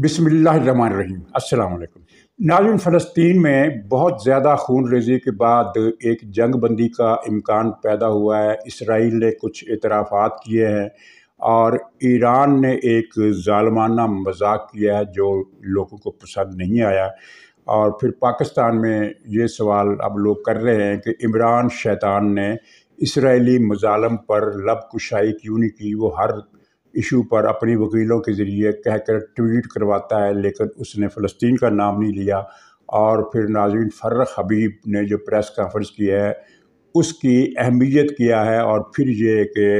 बिस्मिल्लाहिर्रहमानिर्रहीम। अस्सलाम वालेकुम नाज़रीन, फ़लस्तीन में बहुत ज़्यादा खून रेज़ी के बाद एक जंग बंदी का इम्कान पैदा हुआ है। इसराइल ने कुछ एतराफ़ात किए हैं और ईरान ने एक ज़ालिमाना मजाक किया है जो लोगों को पसंद नहीं आया। और फिर पाकिस्तान में ये सवाल अब लोग कर रहे हैं कि इमरान शैतान ने इसराइली मज़ालम पर लब कुशाई क्यों नहीं की। वो हर इशू पर अपनी वकीलों के ज़रिए कहकर ट्वीट करवाता है, लेकिन उसने फ़लस्तीन का नाम नहीं लिया। और फिर नाज़रीन, फर्रख हबीब ने जो प्रेस कॉन्फ्रेंस की है उसकी अहमियत किया है। और फिर ये कि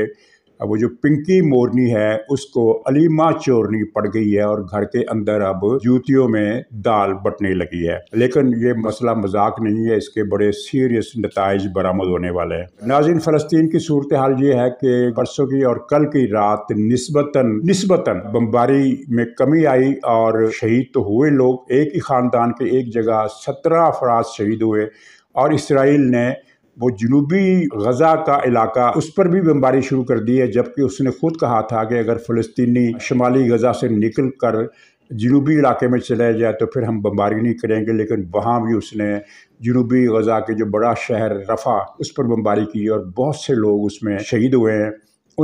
वो जो पिंकी मोरनी है उसको अलीमा चौधरी पड़ गई है और घर के अंदर अब जूतियों में दाल बटने लगी है। लेकिन ये मसला मजाक नहीं है, इसके बड़े सीरियस नताइज बरामद होने वाले हैं। नाज़रीन, फ़लस्तीन की सूरत हाल ये है कि परसों की और कल की रात निस्बतन बमबारी में कमी आई और शहीद तो हुए लोग, एक ही ख़ानदान के एक जगह 17 अफराद शहीद हुए। और इसराइल ने वो जनूबी गज़ा का इलाका उस पर भी बमबारी शुरू कर दी है, जबकि उसने ख़ुद कहा था कि अगर फ़लस्तीनी शुमाली गज़ा से निकल कर जनूबी इलाके में चले जाए तो फिर हम बमबारी नहीं करेंगे। लेकिन वहाँ भी उसने जनूबी गज़ा के जो बड़ा शहर रफ़ा उस पर बमबारी की और बहुत से लोग उसमें शहीद हुए हैं।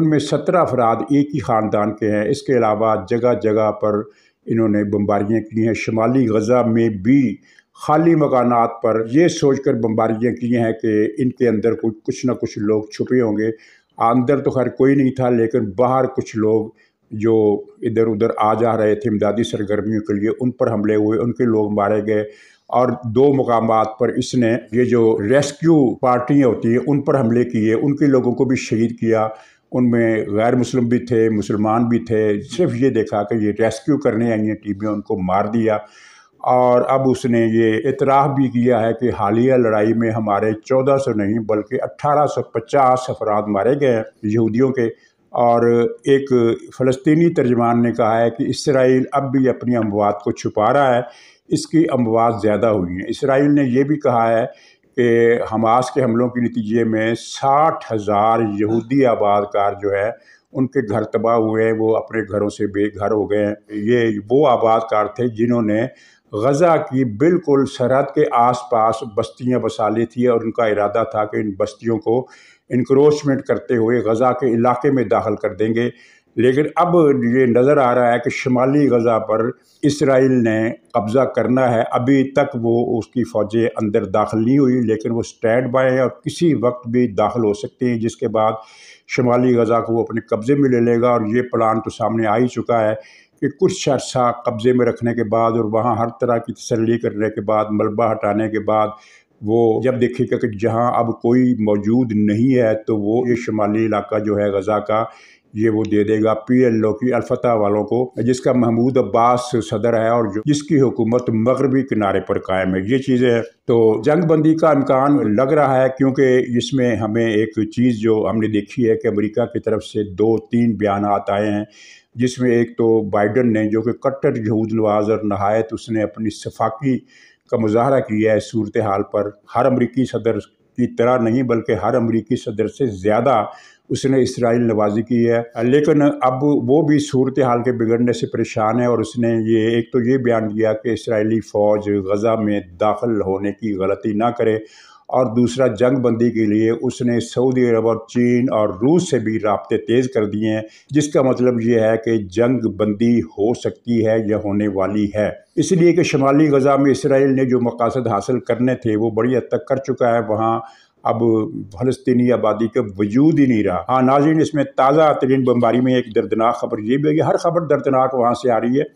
उनमें 17 अफराद एक ही ख़ानदान के हैं। इसके अलावा जगह जगह पर इन्होंने बमबारियाँ की हैं। शुमाली गज़ा में भी खाली मकानात पर ये सोचकर बमबारियाँ की हैं कि इनके अंदर कुछ ना कुछ लोग छुपे होंगे। अंदर तो खैर कोई नहीं था, लेकिन बाहर कुछ लोग जो इधर उधर आ जा रहे थे इमदादी सरगर्मियों के लिए, उन पर हमले हुए, उनके लोग मारे गए। और 2 मकामात पर इसने ये जो रेस्क्यू पार्टियाँ होती हैं उन पर हमले किए, उनके लोगों को भी शहीद किया। उनमें गैर मुस्लिम भी थे, मुसलमान भी थे। सिर्फ ये देखा कि ये रेस्क्यू करने आई हैं टीमें, उनको मार दिया। और अब उसने ये इतराफ़ भी किया है कि हालिया लड़ाई में हमारे 1400 नहीं बल्कि 1850 अफराद मारे गए हैं यहूदियों के। और एक फ़लस्तीनी तर्जमान ने कहा है कि इसराइल अब भी अपनी अमवात को छुपा रहा है, इसकी अमवात ज़्यादा हुई हैं। इसराइल ने यह भी कहा है कि हमास के हमलों के नतीजे में 60,000 यहूदी आबादकार जो है उनके घर तबाह हुए हैं, वो अपने घरों से बेघर हो गए हैं। ये वो आबादकार थे जिन्होंने गज़ा की बिल्कुल सरहद के आसपास बस्तियां बसा ली थी और उनका इरादा था कि इन बस्तियों को इनक्रोचमेंट करते हुए गज़ा के इलाके में दाखिल कर देंगे। लेकिन अब ये नज़र आ रहा है कि शुमाली गज़ा पर इसराइल ने कब्ज़ा करना है। अभी तक वो उसकी फ़ौजें अंदर दाखिल नहीं हुई, लेकिन वो स्टैंड बाय है और किसी वक्त भी दाखिल हो सकती हैं, जिसके बाद शुमाली गज़ा को वो अपने कब्ज़े में ले लेगा। और ये प्लान तो सामने आ ही चुका है कि कुछ अर्सा कब्ज़े में रखने के बाद और वहाँ हर तरह की तसल्ली करने के बाद, मलबा हटाने के बाद, वो जब देखेगा कि जहाँ अब कोई मौजूद नहीं है तो वो ये शुमाली इलाका जो है गज़ा का ये वो दे देगा PLO की अल-फतह वालों को, जिसका महमूद अब्बास सदर है और जो जिसकी हुकूमत मगरबी किनारे पर कायम है। ये चीज़ें हैं। तो जंग बंदी का इम्कान लग रहा है, क्योंकि इसमें हमें एक चीज़ जो हमने देखी है कि अमेरिका की तरफ से 2-3 बयान आए हैं, जिसमें एक तो बाइडन ने, जो कि कट्टर यहूद नवाज और नहायत उसने अपनी सफाकी का मुजाहरा किया है सूरत हाल पर, हर अमरीकी सदर की तरह नहीं बल्कि हर अमरीकी सदर से ज़्यादा उसने इसराइल नवाजी की है। लेकिन अब वो भी सूरत हाल के बिगड़ने से परेशान है और उसने ये एक तो ये बयान दिया कि इसराइली फ़ौज गज़ा में दाखिल होने की गलती ना करे, और दूसरा जंग बंदी के लिए उसने सऊदी अरब और चीन और रूस से भी राब्ते तेज़ कर दिए हैं, जिसका मतलब ये है कि जंग बंदी हो सकती है या होने वाली है। इसलिए कि शुमाली गज़ा में इसराइल ने जो मकासद हासिल करने थे वो बड़ी हद तक कर चुका है। वहाँ अब फ़लस्तीनी आबादी का वजूद ही नहीं रहा। हाँ नाज़रीन, इसमें ताज़ा तरीन बमबारी में एक दर्दनाक खबर ये भी है, हर खबर दर्दनाक वहाँ से आ रही है।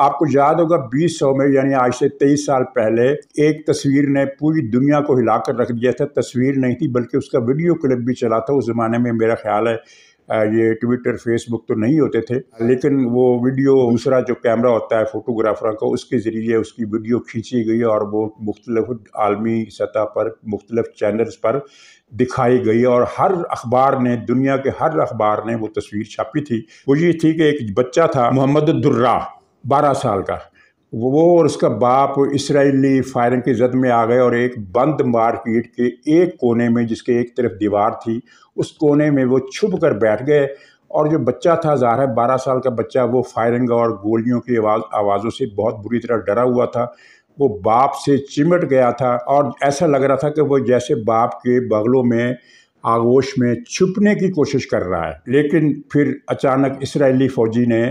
आपको याद होगा 2000 में, यानी आज से 23 साल पहले, एक तस्वीर ने पूरी दुनिया को हिला कर रख दिया था। तस्वीर नहीं थी बल्कि उसका वीडियो क्लिप भी चला था। उस ज़माने में मेरा ख्याल है ये ट्विटर फेसबुक तो नहीं होते थे, लेकिन वो वीडियो दूसरा जो कैमरा होता है फोटोग्राफर का, उसके ज़रिए उसकी वीडियो खींची गई और वो मुख्तलिफ आलमी सतह पर मुख्तलिफ चैनल्स पर दिखाई गई। और हर अखबार ने, दुनिया के हर अखबार ने वो तस्वीर छापी थी। वो ये थी कि एक बच्चा था मोहम्मद दुर्रा, 12 साल का, वो और उसका बाप इसराइली फायरिंग की जद में आ गए और एक बंद मार्केट के एक कोने में, जिसके एक तरफ दीवार थी, उस कोने में वो छुप कर बैठ गए और जो बच्चा था, ज़ाहिर है 12 साल का बच्चा, वो फायरिंग और गोलियों की आवाज़ों से बहुत बुरी तरह डरा हुआ था। वो बाप से चिमट गया था और ऐसा लग रहा था कि वो जैसे बाप के बगलों में, आगोश में छुपने की कोशिश कर रहा है। लेकिन फिर अचानक इजरायली फ़ौजी ने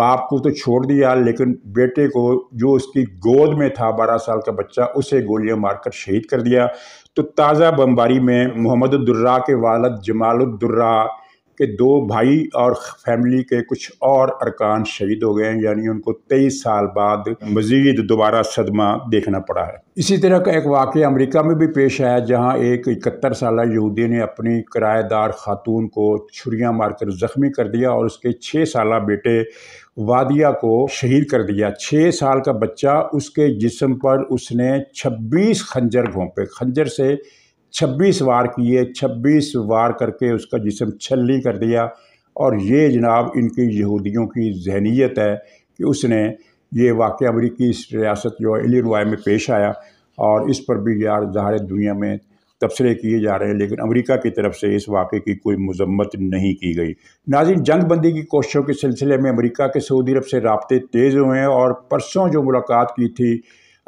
बाप को तो छोड़ दिया, लेकिन बेटे को, जो उसकी गोद में था 12 साल का बच्चा, उसे गोलियां मारकर शहीद कर दिया। तो ताज़ा बमबारी में मोहम्मद दुर्रा के वालिद जमाल दुर्रा के दो भाई और फैमिली के कुछ और अरकान शहीद हो गए हैं, यानी उनको 23 साल बाद मज़ीद दोबारा सदमा देखना पड़ा है। इसी तरह का एक वाक़या अमेरिका में भी पेश आया, जहां एक 71 साल यहूदी ने अपनी किराएदार खातून को छुरियां मारकर ज़ख्मी कर दिया और उसके 6 साल बेटे वादिया को शहीद कर दिया। 6 साल का बच्चा, उसके जिस्म पर उसने 26 खंजर घोंपे, खंजर से 26 वार किए, 26 वार करके उसका जिस्म छल्ली कर दिया। और ये जनाब इनकी यहूदियों की जहनीत है कि उसने ये वाक़या अमरीकी रियासत जो इलिनॉय में पेश आया, और इस पर भी यार ज़ाहिर दुनिया में तबसरे किए जा रहे हैं, लेकिन अमेरिका की तरफ से इस वाक़े की कोई मजम्मत नहीं की गई। नाज़रीन, जंग बंदी की कोशिशों के सिलसिले में अमेरिका के सऊदी अरब से रबते तेज़ हुए हैं और परसों जो मुलाकात की थी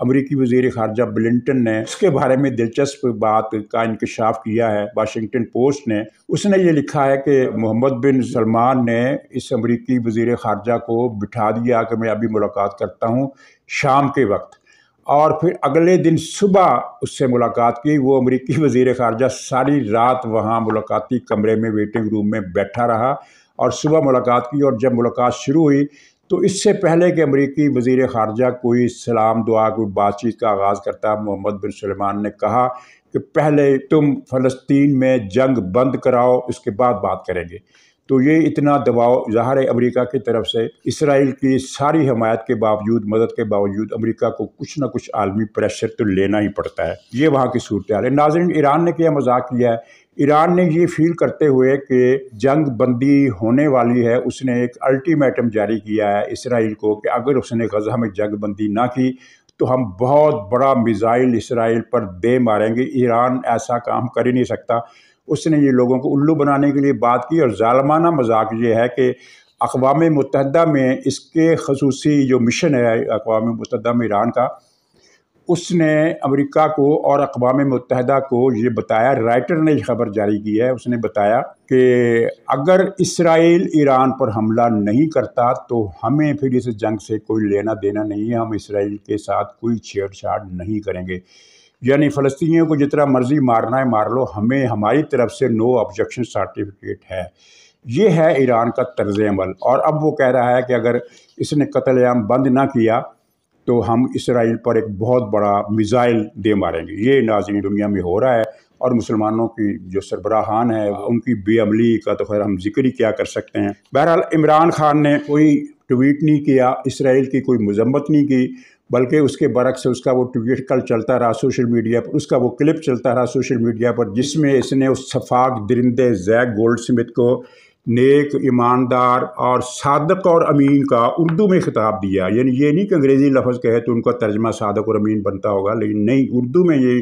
अमरीकी वज़ीर ख़ारजा ब्लिंटन ने, उसके बारे में दिलचस्प बात का इंकशाफ किया है वाशिंगटन पोस्ट ने। उसने ये लिखा है कि मोहम्मद बिन सलमान ने इस अमरीकी वज़ीर ख़ारजा को बिठा दिया कि मैं अभी मुलाकात करता हूँ शाम के वक्त, और फिर अगले दिन सुबह उससे मुलाकात की। वो अमरीकी वज़ीर ख़ारजा सारी रात वहाँ मुलाकाती कमरे में, वेटिंग रूम में बैठा रहा और सुबह मुलाकात की। और जब मुलाकात शुरू हुई तो इससे पहले कि अमरीकी वज़ीर ख़ारजा कोई सलाम दुआ, कोई बातचीत का आगाज़ करता, मोहम्मद बिन सलमान ने कहा कि पहले तुम फ़लस्तीन में जंग बंद कराओ, उसके बाद बात करेंगे। तो ये इतना दबाव, ज़ाहिर है अमरीका की तरफ से इसराइल की सारी हमायत के बावजूद, मदद के बावजूद, अमरीका को कुछ ना कुछ आलमी प्रेशर तो लेना ही पड़ता है। ये वहाँ की सूरत हाल है। नाज़रीन, ईरान ने क्या मजाक किया है। ईरान ने ये फील करते हुए कि जंग बंदी होने वाली है, उसने एक अल्टीमेटम जारी किया है इसराइल को कि अगर उसने गज़ा में जंग बंदी ना की तो हम बहुत बड़ा मिज़ाइल इसराइल पर दे मारेंगे। ईरान ऐसा काम कर ही नहीं सकता। उसने ये लोगों को उल्लू बनाने के लिए बात की। और ज़ालमाना मजाक ये है कि अक़वाम मुत्तहदा में इसके खसूसी जो मिशन है अक़वाम मुत्तहदा में ईरान का, उसने अमेरिका को और अक़वाम मुत्तहदा को ये बताया, राइटर ने ये खबर जारी की है, उसने बताया कि अगर इसराइल ईरान पर हमला नहीं करता तो हमें फिर इस जंग से कोई लेना देना नहीं है, हम इसराइल के साथ कोई छेड़छाड़ नहीं करेंगे। यानी फ़लस्तीनियों को जितना मर्ज़ी मारना है मार लो, हमें हमारी तरफ से नो ऑब्जेक्शन सर्टिफिकेट है। ये है ईरान का तर्ज़ अमल। और अब वो कह रहा है कि अगर इसने कत्लेआम बंद ना किया तो हम इसराइल पर एक बहुत बड़ा मिज़ाइल दे मारेंगे। ये नाज़रीन दुनिया में हो रहा है। और मुसलमानों की जो सरबराहान है उनकी बेअमली का तो खैर हम जिक्र ही क्या कर सकते हैं। बहरहाल, इमरान खान ने कोई ट्वीट नहीं किया, इसराइल की कोई मजम्मत नहीं की, बल्कि उसके बरक्स उसका वो ट्वीट कल चलता रहा सोशल मीडिया पर, उसका वो क्लिप चलता रहा सोशल मीडिया पर, जिसमें इसने उस शफाक दरिंदे जैक गोल्डस्मिथ को, नेक, ईमानदार और सादक और अमीन का उर्दू में खिताब दिया। यानी ये नहीं कि अंग्रेज़ी लफ्ज़ कहे तो उनका तर्जमा सादक और अमीन बनता होगा, लेकिन नहीं, उर्दू में ये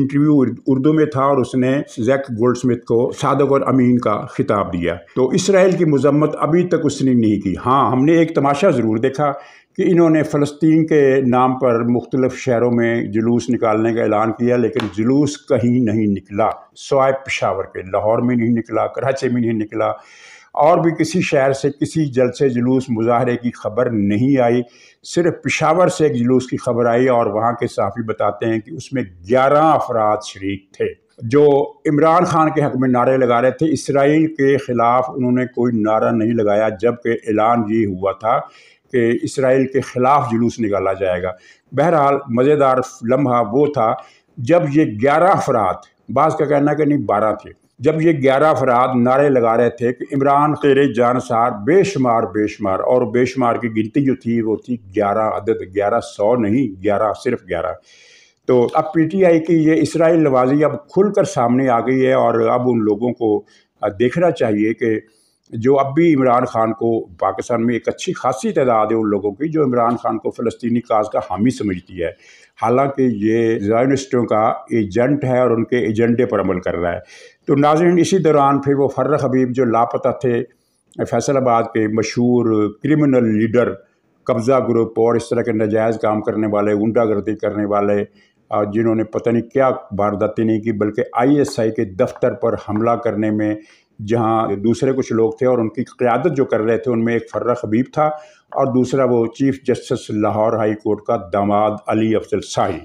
इंटरव्यू उर्दू में था और उसने जैक गोल्डस्मिथ को सादक और अमीन का खिताब दिया। तो इसराइल की मजम्मत अभी तक उसने नहीं की। हाँ, हमने एक तमाशा ज़रूर देखा कि इन्होंने फ़लस्तीन के नाम पर मुख्तलिफ़ शहरों में जुलूस निकालने का ऐलान किया, लेकिन जुलूस कहीं नहीं निकला, सवाए पेशावर के। लाहौर में नहीं निकला, कराची में नहीं निकला, और भी किसी शहर से किसी जलसे, जुलूस, मुजाहरे की खबर नहीं आई। सिर्फ पेशावर से एक जुलूस की खबर आई और वहाँ के सहाफ़ी बताते हैं कि उसमें 11 अफराद शरीक थे जो इमरान खान के हक़ में नारे लगा रहे थे। इसराइल के ख़िलाफ़ उन्होंने कोई नारा नहीं लगाया, जबकि ऐलान ये हुआ था कि इसराइल के ख़िलाफ़ जुलूस निकाला जाएगा। बहरहाल, मज़ेदार लम्हा वो था जब ये 11 अफराद, बाज़ का कहना कि नहीं 12 थे, जब ये 11 अफराद नारे लगा रहे थे कि इमरान तेरे जानसार, बेशुमार बेशुमार, और बेशुमार की गिनती जो थी वो थी 11 अदद, 1100 नहीं, 11 सिर्फ 11। तो अब पीटीआई की ये इसराइल नवाजी अब खुलकर सामने आ गई है और अब उन लोगों को देखना चाहिए कि जो अब भी इमरान खान को, पाकिस्तान में एक अच्छी खासी तादाद है उन लोगों की जो इमरान खान को फ़लस्तीनी काज का हामी समझती है, हालांकि ये ज़ायनिस्टों का एजेंट है और उनके एजेंडे पर अमल कर रहा है। तो नाज़रीन, इसी दौरान फिर वो फर्रख हबीब जो लापता थे, फैसलाबाद के मशहूर क्रिमिनल लीडर, कब्ज़ा ग्रुप और इस तरह के नाजायज़ काम करने वाले, गुंडागर्दी करने वाले, जिन्होंने पता नहीं क्या वारदातें नहीं की, बल्कि ISI के दफ्तर पर हमला करने में जहां दूसरे कुछ लोग थे और उनकी क़यादत जो कर रहे थे उनमें एक फर्रख हबीब था और दूसरा वो chief justice Lahore high court का दामाद अली अफजल शाही।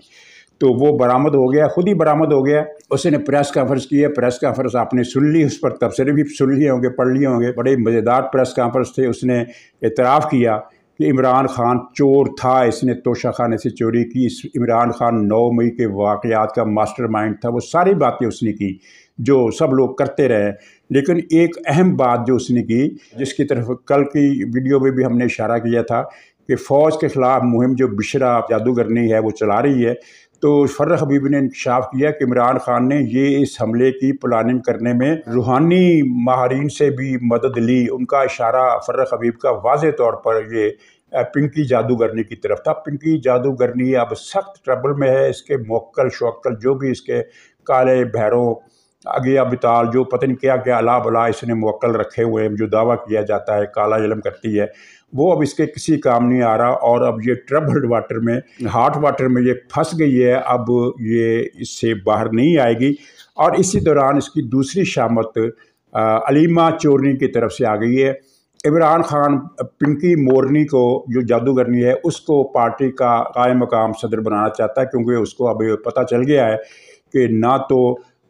तो वो बरामद हो गया, खुद ही बरामद हो गया। उसने प्रेस कॉन्फ्रेंस की है, प्रेस कॉन्फ्रेंस आपने सुन ली, उस पर तबसरे भी सुन लिए होंगे, पढ़ लिए होंगे। बड़े मज़ेदार प्रेस कॉन्फ्रेंस थे। उसने एतराफ़ किया कि इमरान खान चोर था, इसने तोशाखाने से चोरी की, इस इमरान खान 9 मई के वाक़यात का मास्टरमाइंड था। वो सारी बातें उसने की जो सब लोग करते रहे, लेकिन एक अहम बात जो उसने की, जिसकी तरफ कल की वीडियो में भी हमने इशारा किया था कि फ़ौज के ख़िलाफ़ मुहिम जो बिशरा जादूगरनी है वो चला रही है, तो फर्रख हबीब ने इंकशाफ किया कि इमरान खान ने ये इस हमले की प्लानिंग करने में रूहानी माहरीन से भी मदद ली। उनका इशारा फर्रख हबीब का वाज़े तौर पर ये पिंकी जादूगरनी की तरफ था। पिंकी जादूगरनी अब सख्त ट्रबल में है। इसके मोक्कल शौक्कल जो भी इसके काले भैरों आगे बिताल जो पता नहीं क्या क्या अला बला इसने मोक्कल रखे हुए हैं, जो दावा किया जाता है काला इलम करती है, वो अब इसके किसी काम नहीं आ रहा। और अब ये ट्रबल्ड वाटर में, हॉट वाटर में ये फंस गई है, अब ये इससे बाहर नहीं आएगी। और इसी दौरान इसकी दूसरी शामत अलीमा चौधरी की तरफ से आ गई है। इमरान खान पिंकी मोरनी को, जो जादूगरनी है, उसको पार्टी का कायम मकाम सदर बनाना चाहता है, क्योंकि उसको अब पता चल गया है कि ना तो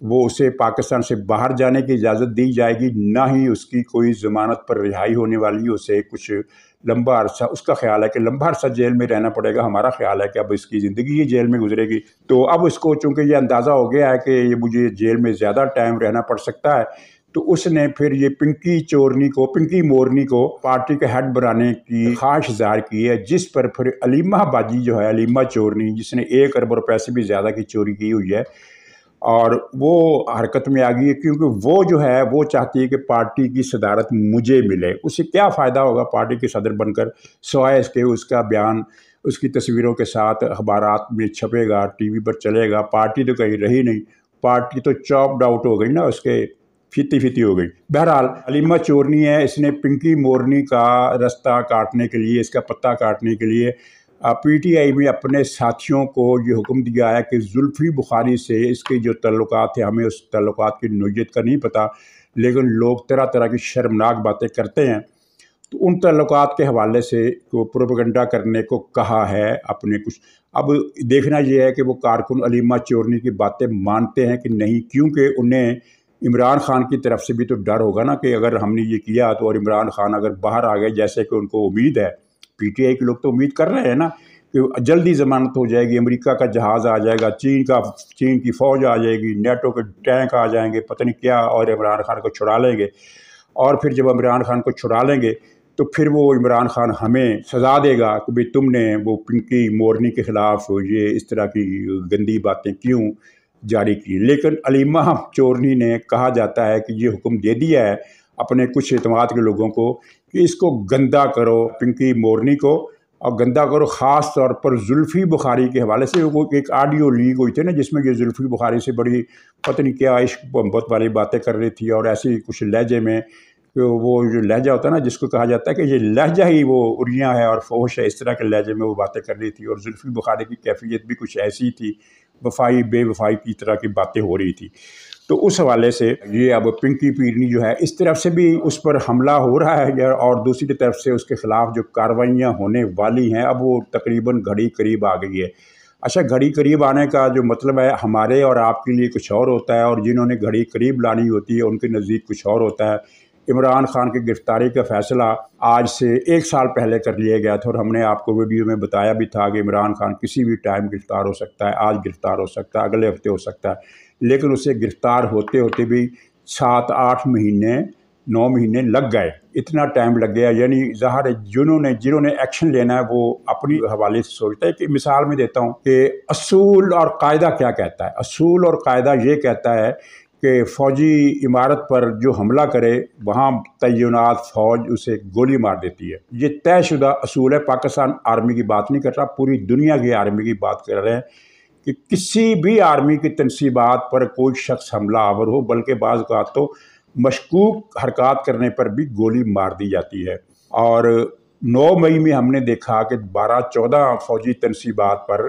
वो उसे पाकिस्तान से बाहर जाने की इजाज़त दी जाएगी, ना ही उसकी कोई ज़मानत पर रिहाई होने वाली। उसे कुछ लंबा अरसा, उसका ख्याल है कि लंबा अरसा जेल में रहना पड़ेगा। हमारा ख्याल है कि अब इसकी ज़िंदगी ही जेल में गुजरेगी। तो अब इसको चूँकि ये अंदाज़ा हो गया है कि ये मुझे जेल में ज़्यादा टाइम रहना पड़ सकता है, तो उसने फिर ये पिंकी मोरनी को पार्टी के हेड बनाने की ख्वाहिश ज़ाहिर की है, जिस पर फिर अलीमा बाजी जो है, अलीमा चौधरी, जिसने 1 अरब रुपए से भी ज़्यादा की चोरी की हुई है, और वो हरकत में आ गई है, क्योंकि वो जो है वो चाहती है कि पार्टी की सदारत मुझे मिले। उसे क्या फ़ायदा होगा पार्टी के सदर बनकर, सवाए इसके उसका बयान उसकी तस्वीरों के साथ अखबारात में छपेगा, टीवी पर चलेगा। पार्टी तो कहीं रही नहीं, पार्टी तो चॉप्ड आउट हो गई ना, उसके फीती हो गई। बहरहाल अलीमा चौधरी है, इसने पिंकी मोरनी का रास्ता काटने के लिए, इसका पत्ता काटने के लिए PTI में अपने साथियों को ये हुक्म दिया है कि जुल्फ़ी बुखारी से इसके जो तल्लुकात है, हमें उस तल्लुकात की नौइयत का नहीं पता, लेकिन लोग तरह तरह की शर्मनाक बातें करते हैं, तो उन तल्लुकात के हवाले से को प्रोपेगेंडा करने को कहा है अपने कुछ। अब देखना यह है कि वो कारकुन अलीमा चौधरी की बातें मानते हैं कि नहीं, क्योंकि उन्हें इमरान खान की तरफ से भी तो डर होगा ना कि अगर हमने ये किया तो, और इमरान खान अगर बाहर आ गए जैसे कि उनको उम्मीद है, PTI के लोग तो उम्मीद कर रहे हैं ना कि जल्दी ज़मानत हो जाएगी, अमेरिका का जहाज़ आ जाएगा, चीन की फ़ौज आ जाएगी, नेटो के टैंक आ जाएंगे, पता नहीं क्या, और इमरान खान को छुड़ा लेंगे। और फिर जब इमरान खान को छुड़ा लेंगे तो फिर वो इमरान खान हमें सजा देगा कि भाई तुमने वो पिंकी मोरनी के ख़िलाफ़ ये इस तरह की गंदी बातें क्यों जारी की। लेकिन अलीमा चौधरी ने, कहा जाता है कि ये हुक्म दे दिया है अपने कुछ एतमाद के लोगों को कि इसको गंदा करो, पिंकी मोरनी को, और गंदा करो ख़ास तौर पर जुल्फ़ी बुखारी के हवाले से। वो एक ऑडियो लीक हुई थी ना, जिसमें ये जुल्फ़ी बुखारी से बड़ी पता नहीं क्या इश्क मोहब्बत वाली बातें कर रही थी, और ऐसे कुछ लहजे में, वो जो लहजा होता है ना जिसको कहा जाता है कि ये लहजा ही वो उरियाँ है और फोश है, इस तरह के लहजे में वो बातें कर रही थी। और जुल्फ़ी बुखारी की कैफियत भी कुछ ऐसी थी, वफाई बेवफाई की तरह की बातें हो रही थी। तो उस हवाले से ये अब पिंकी पीरनी जो है, इस तरफ से भी उस पर हमला हो रहा है, और दूसरी तरफ से उसके ख़िलाफ़ जो कार्रवाइयाँ होने वाली हैं, अब वो तकरीबन घड़ी करीब आ गई है। अच्छा, घड़ी करीब आने का जो मतलब है हमारे और आपके लिए कुछ और होता है, और जिन्होंने घड़ी करीब लानी होती है उनके नज़दीक कुछ और होता है। इमरान खान की गिरफ़्तारी का फ़ैसला आज से 1 साल पहले कर लिया गया था, और हमने आपको वीडियो में बताया भी था कि इमरान खान किसी भी टाइम गिरफ़्तार हो सकता है, आज गिरफ़्तार हो सकता है, अगले हफ्ते हो सकता है, लेकिन उसे गिरफ़्तार होते होते भी 7-8 महीने 9 महीने लग गए, इतना टाइम लग गया। यानी ज़ाहिर है जिन्होंने एक्शन लेना है वो अपनी हवाले से सोचता है। कि मिसाल में देता हूँ कि असूल और कायदा क्या कहता है। असूल और कायदा ये कहता है कि फ़ौजी इमारत पर जो हमला करे वहाँ तैनात फ़ौज उसे गोली मार देती है। ये तयशुदा असूल है। पाकिस्तान आर्मी की बात नहीं कर रहा, पूरी दुनिया की आर्मी की बात कर रहे हैं कि किसी भी आर्मी की तनसीबात पर कोई शख्स हमला आवर हो, बल्कि बाज़ अवक़ात तो मशकूक हरकत करने पर भी गोली मार दी जाती है। और 9 मई में हमने देखा कि 12-14 फौजी तनसीबात पर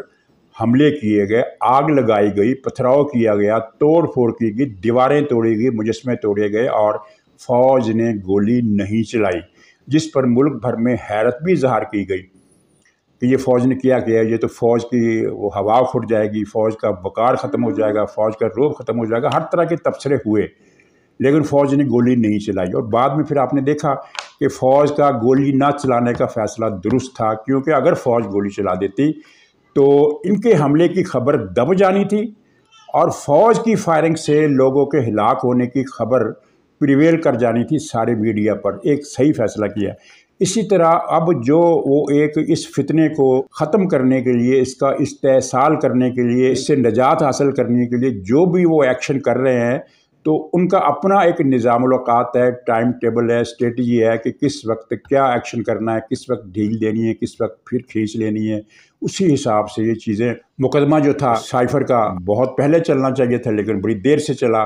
हमले किए गए, आग लगाई गई, पथराव किया गया, तोड़ फोड़ की गई, दीवारें तोड़ी गई, मुजस्मे तोड़े गए और फौज ने गोली नहीं चलाई, जिस पर मुल्क भर में हैरत भी इजहार की गई कि ये फ़ौज ने क्या किया, ये तो फ़ौज की वो हवा फुट जाएगी, फ़ौज का वक़ार ख़त्म हो जाएगा, फ़ौज का रूब ख़त्म हो जाएगा, हर तरह के तबसरे हुए, लेकिन फ़ौज ने गोली नहीं चलाई। और बाद में फिर आपने देखा कि फ़ौज का गोली ना चलाने का फ़ैसला दुरुस्त था, क्योंकि अगर फ़ौज गोली चला देती तो इनके हमले की खबर दब जानी थी और फ़ौज की फायरिंग से लोगों के हिलाक होने की खबर प्रिवेल कर जानी थी सारे मीडिया पर। एक सही फ़ैसला किया। इसी तरह अब जो वो एक इस फितने को ख़त्म करने के लिए, इसका इस्तेहसाल करने के लिए, इससे निजात हासिल करने के लिए जो भी वो एक्शन कर रहे हैं, तो उनका अपना एक निज़ामुल औक़ात है, टाइम टेबल है, स्ट्रेटजी है कि किस वक्त क्या एक्शन करना है, किस वक्त ढील देनी है, किस वक्त फिर खींच लेनी है। उसी हिसाब से ये चीज़ें, मुकदमा जो था साइफर का बहुत पहले चलना चाहिए था लेकिन बड़ी देर से चला,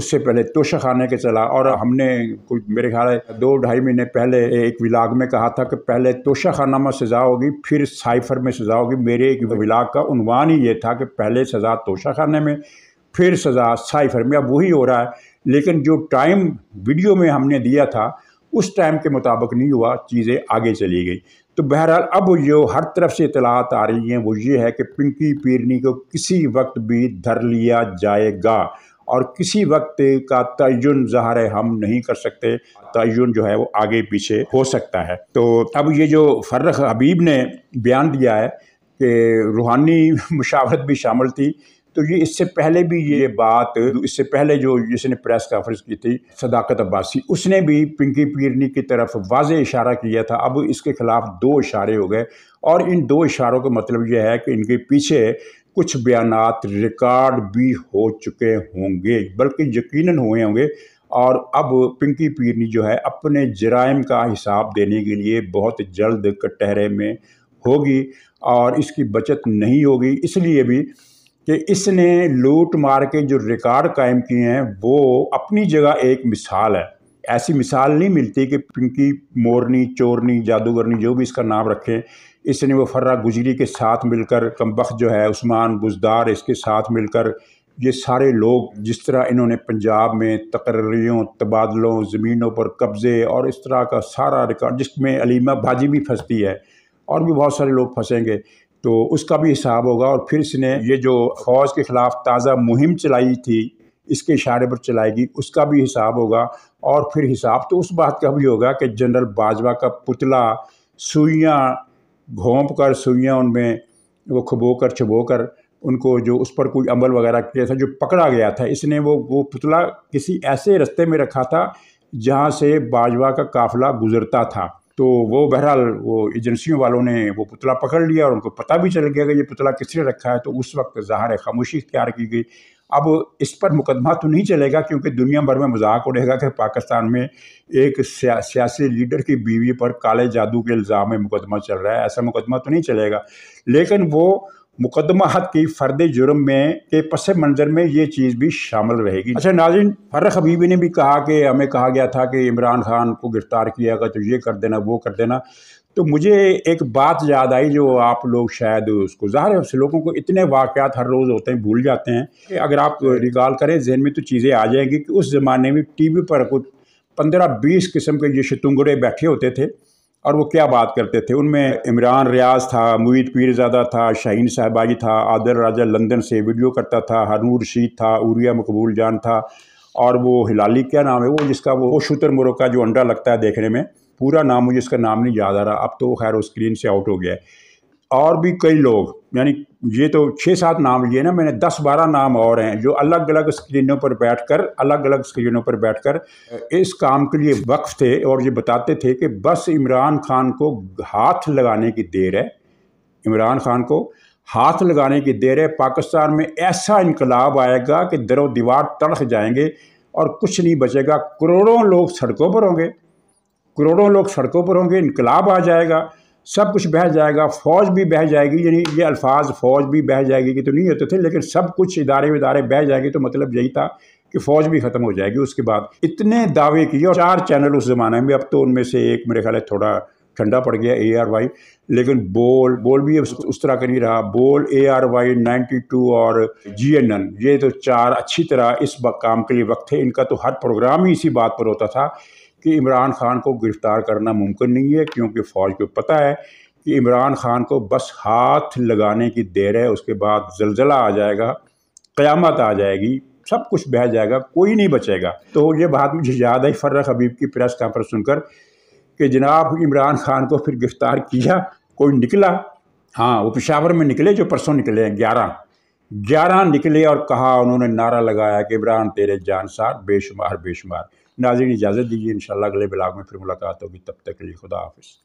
उससे पहले तोशाखाने के चला। और हमने कोई मेरे ख्याल है 2-2.5 महीने पहले एक व्लॉग में कहा था कि पहले तोशाखाना में सज़ा होगी फिर साइफर में सज़ा होगी। मेरे एक व्लॉग का उन्वान ही ये था कि पहले सज़ा तोशाखाने में फिर सज़ा साइफर में। अब वही हो रहा है, लेकिन जो टाइम वीडियो में हमने दिया था उस टाइम के मुताबिक नहीं हुआ, चीज़ें आगे चली गई। तो बहरहाल अब जो हर तरफ से इतलात आ रही हैं वो ये है कि पिंकी पीरनी को किसी वक्त भी धर लिया जाएगा और किसी वक्त का तयन ज़ाहिर है हम नहीं कर सकते, तयन जो है वो आगे पीछे हो सकता है। तो अब ये जो फर्रुख हबीब ने बयान दिया है कि रूहानी मुशावरत भी शामिल थी, तो ये इससे पहले भी ये बात, इससे पहले जो जिसने प्रेस कॉन्फ्रेंस की थी सदाकत अब्बासी, उसने भी पिंकी पीरनी की तरफ वाज़े इशारा किया था। अब इसके ख़िलाफ़ 2 इशारे हो गए और इन 2 इशारों का मतलब यह है कि इनके पीछे कुछ बयानात रिकॉर्ड भी हो चुके होंगे, बल्कि यकीनन हुए होंगे। और अब पिंकी पीरनी जो है अपने जराइम का हिसाब देने के लिए बहुत जल्द कटहरे में होगी और इसकी बचत नहीं होगी, इसलिए भी कि इसने लूट मार के जो रिकॉर्ड कायम किए हैं वो अपनी जगह एक मिसाल है। ऐसी मिसाल नहीं मिलती कि पिंकी मोरनी, चोरनी, जादूगरनी, जो भी इसका नाम रखें, इसने वो फर्रा गुजरी के साथ मिलकर, कमबख्त जो है उस्मान बुज़दार, इसके साथ मिलकर ये सारे लोग, जिस तरह इन्होंने पंजाब में तकर्रियों, तबादलों, ज़मीनों पर कब्ज़े और इस तरह का सारा रिकॉर्ड, जिसमें अलीमा भाजी भी फंसती है और भी बहुत सारे लोग फंसेंगे, तो उसका भी हिसाब होगा। और फिर इसने ये जो फ़ौज के ख़िलाफ़ ताज़ा मुहिम चलाई थी, इसके इशारे पर चलाएगी, उसका भी हिसाब होगा। और फिर हिसाब तो उस बात का भी होगा कि जनरल बाजवा का पुतला सुइयाँ घोंप कर, सुइयाँ उनमें वो खबोकर छबोकर उनको जो उस पर कोई अमल वगैरह किया था, जो पकड़ा गया था, इसने वो पुतला किसी ऐसे रास्ते में रखा था जहाँ से बाजवा का काफ़िला गुजरता था। तो वो बहरहाल वो एजेंसियों वालों ने वो पुतला पकड़ लिया और उनको पता भी चल गया कि ये पुतला किसने रखा है, तो उस वक्त ज़ाहिर खामोशी इख्तियार की गई। अब इस पर मुकदमा तो नहीं चलेगा क्योंकि दुनिया भर में मजाक उड़ेगा कि पाकिस्तान में एक सियासी लीडर की बीवी पर काले जादू के इल्ज़ाम में मुकदमा चल रहा है, ऐसा मुकदमा तो नहीं चलेगा। लेकिन वो मुकदमाहत की फ़र्द जुर्म में के पस मंज़र में ये चीज़ भी शामिल रहेगी। अच्छा नाज़रीन, फर्रुख हबीब ने भी कहा कि हमें कहा गया था कि इमरान खान को गिरफ़्तार किया गया तो ये कर देना, वो कर देना। तो मुझे एक बात याद आई जो आप लोग शायद उसको, ज़ाहिर है उस लोगों को इतने वाक़यात हर रोज़ होते हैं भूल जाते हैं, कि अगर आप रिकॉल करें जहन में तो चीज़ें आ जाएंगी कि उस ज़माने में टीवी पर कुछ 15-20 किस्म के ये शतुंगड़े बैठे होते थे और वो क्या बात करते थे। उनमें इमरान रियाज़ था, मुईद पीरज़ादा था, शाहीन साहबाई था, आदर राजा लंदन से वीडियो करता था, हारून रशीद था, उरिया मकबूल जान था, और वो हिलाली क्या नाम है वो जिसका वो शूतर मुर्ग का जो अंडा लगता है देखने में, पूरा नाम मुझे इसका नाम नहीं याद आ रहा, अब तो खैर वो स्क्रीन से आउट हो गया है। और भी कई लोग, यानी ये तो 6-7 नाम लिए ना मैंने, 10-12 नाम और हैं जो अलग अलग स्क्रीनों पर बैठकर इस काम के लिए वक्फ थे और ये बताते थे कि बस इमरान खान को हाथ लगाने की देर है, इमरान खान को हाथ लगाने की देर है, पाकिस्तान में ऐसा इनकलाब आएगा कि दरो दीवार तड़क जाएंगे और कुछ नहीं बचेगा, करोड़ों लोग सड़कों पर होंगे, इनकलाब आ जाएगा, सब कुछ बह जाएगा, फ़ौज भी बह जाएगी। यानी ये अल्फाज फ़ौज भी बह जाएगी कि तो नहीं होते थे, लेकिन सब कुछ इदारे बह जाएंगे, तो मतलब यही था कि फौज भी खत्म हो जाएगी। उसके बाद इतने दावे किए और 4 चैनल उस ज़माने में, अब तो उनमें से एक मेरे ख्याल है थोड़ा ठंडा पड़ गया ARY, लेकिन बोल भी उस तरह का नहीं रहा। बोल, ARY, 92 और GNN, ये तो 4 अच्छी तरह इस काम के लिए वक्त थे। इनका तो हर प्रोग्राम ही इसी बात पर होता था कि इमरान खान को गिरफ्तार करना मुमकिन नहीं है, क्योंकि फ़ौज को पता है कि इमरान खान को बस हाथ लगाने की देर है, उसके बाद ज़लज़ला आ जाएगा, क़यामत आ जाएगी, सब कुछ बह जाएगा, कोई नहीं बचेगा। तो ये बात मुझे याद आई फर्रुख हबीब की प्रेस कॉन्फ्रेंस सुनकर कि जनाब इमरान खान को फिर गिरफ़्तार किया, कोई निकला, हाँ वो पेशावर में निकले जो परसों निकले हैं, 11 निकले और कहा, उन्होंने नारा लगाया कि इमरान तेरे जानसार बेशुमार बेशुमार। नाज़रीन इजाज़त दीजिए, इंशाल्लाह अगले ब्लॉग में फिर मुलाकात होगी, तब तक के लिए खुदा हाफिज़।